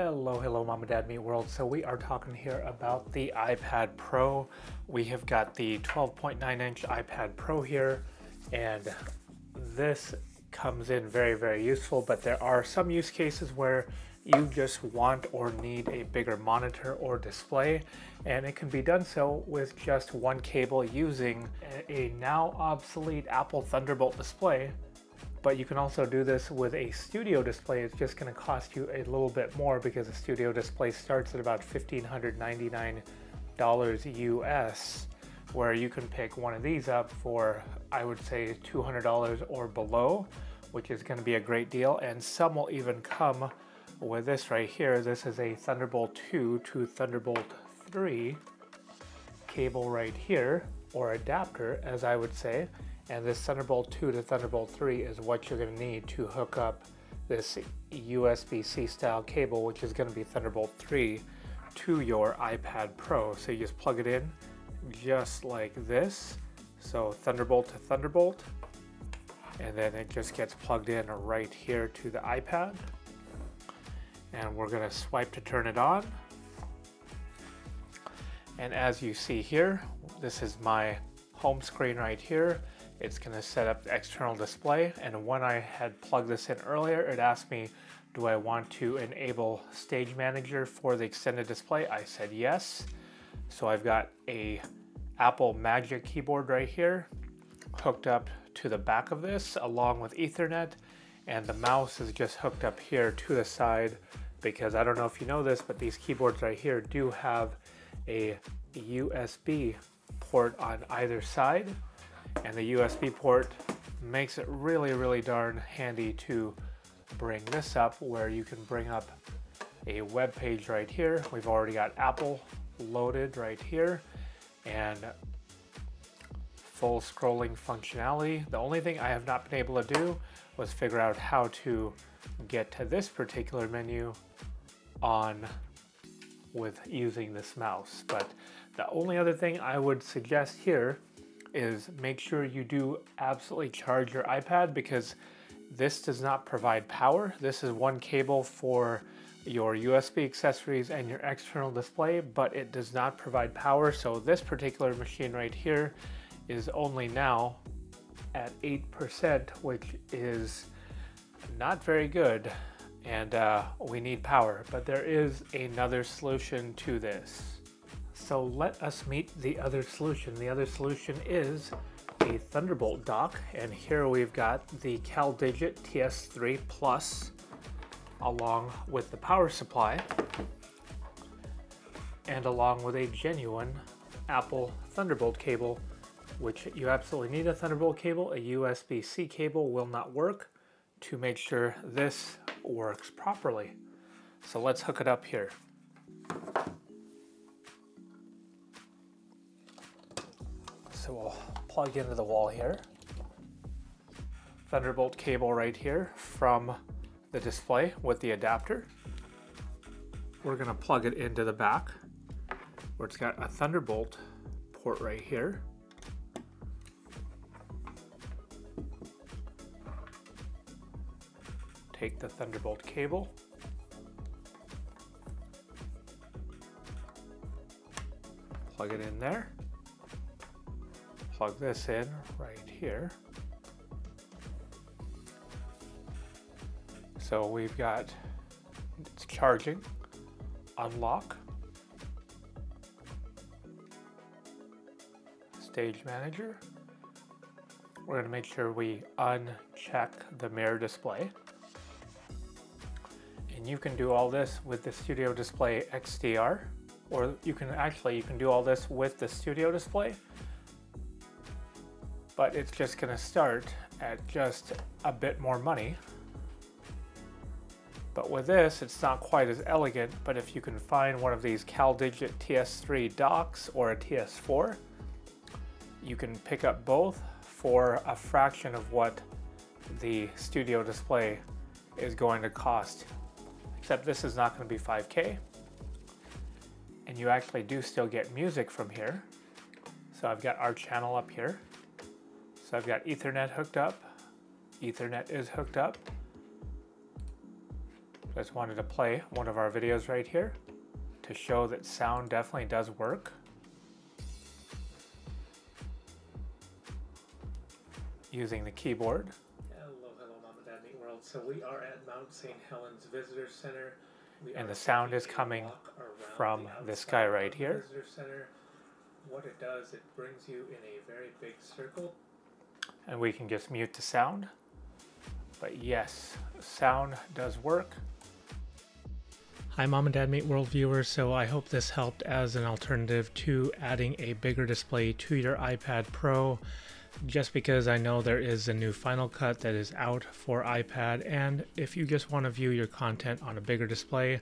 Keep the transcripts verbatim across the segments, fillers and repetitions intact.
Hello, hello, mom and dad, meet world. So we are talking here about the iPad Pro. We have got the twelve point nine inch iPad Pro here, and this comes in very, very useful, but there are some use cases where you just want or need a bigger monitor or display, and it can be done so with just one cable using a now obsolete Apple Thunderbolt display. But you can also do this with a studio display. It's just going to cost you a little bit more because a studio display starts at about one thousand five hundred ninety-nine dollars U S, where you can pick one of these up for, I would say, two hundred dollars or below, which is going to be a great deal. And some will even come with this right here. This is a Thunderbolt two to Thunderbolt three cable right here, or adapter, as I would say. And this Thunderbolt two to Thunderbolt three is what you're going to need to hook up this U S B C style cable, which is going to be Thunderbolt three, to your iPad Pro. So you just plug it in just like this. So Thunderbolt to Thunderbolt, and then it just gets plugged in right here to the iPad. And we're going to swipe to turn it on. And as you see here, this is my home screen right here. It's going to set up the external display, and when I had plugged this in earlier, it asked me, do I want to enable Stage Manager for the extended display? I said yes. So I've got a Apple Magic Keyboard right here hooked up to the back of this along with Ethernet, and the mouse is just hooked up here to the side, because I don't know if you know this, but these keyboards right here do have a U S B port on either side. And the U S B port makes it really, really darn handy to bring this up, where you can bring up a web page right here. We've already got Apple loaded right here and full scrolling functionality. The only thing I have not been able to do was figure out how to get to this particular menu on with using this mouse. But the only other thing I would suggest here is make sure you do absolutely charge your iPad, because this does not provide power. This is one cable for your U S B accessories and your external display, but it does not provide power. So this particular machine right here is only now at eight percent, which is not very good, and uh, we need power. But there is another solution to this. So let us meet the other solution. The other solution is the Thunderbolt dock. And here we've got the CalDigit T S three Plus along with the power supply and along with a genuine Apple Thunderbolt cable, which you absolutely need a Thunderbolt cable. A U S B C cable will not work, to make sure this works properly. So let's hook it up here. So we'll plug into the wall here. Thunderbolt cable right here from the display with the adapter. We're gonna plug it into the back where it's got a Thunderbolt port right here. Take the Thunderbolt cable. Plug it in there. Plug this in right here. So we've got, it's charging, unlock, Stage Manager. We're gonna make sure we uncheck the mirror display. And you can do all this with the Studio Display X D R, or you can actually, you can do all this with the Studio Display, but it's just gonna start at just a bit more money. But with this, it's not quite as elegant, but if you can find one of these CalDigit T S three docks or a T S four, you can pick up both for a fraction of what the studio display is going to cost. Except this is not gonna be five K, and you actually do still get music from here. So I've got our channel up here. So I've got Ethernet hooked up. Ethernet is hooked up. Just wanted to play one of our videos right here to show that sound definitely does work. Using the keyboard. Hello, hello, Mama Dad, Neat World. So we are at Mount Saint Helens Visitor Center. We and the sound is coming from this guy right here. Visitor Center. What it does, it brings you in a very big circle. And we can just mute the sound. But yes, sound does work. Hi Mom and Dad Meet World viewers, so I hope this helped as an alternative to adding a bigger display to your iPad Pro, just because I know there is a new Final Cut that is out for iPad, and if you just want to view your content on a bigger display,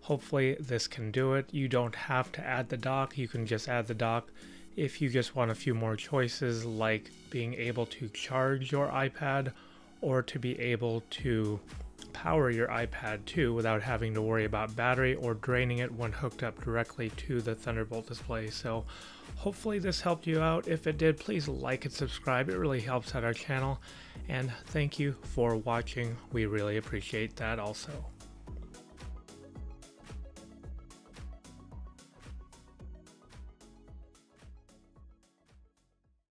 hopefully this can do it. You don't have to add the dock, you can just add the dock if you just want a few more choices, like being able to charge your iPad or to be able to power your iPad too without having to worry about battery or draining it when hooked up directly to the Thunderbolt display. So hopefully this helped you out. If it did, please like and subscribe. It really helps out our channel. And thank you for watching. We really appreciate that also.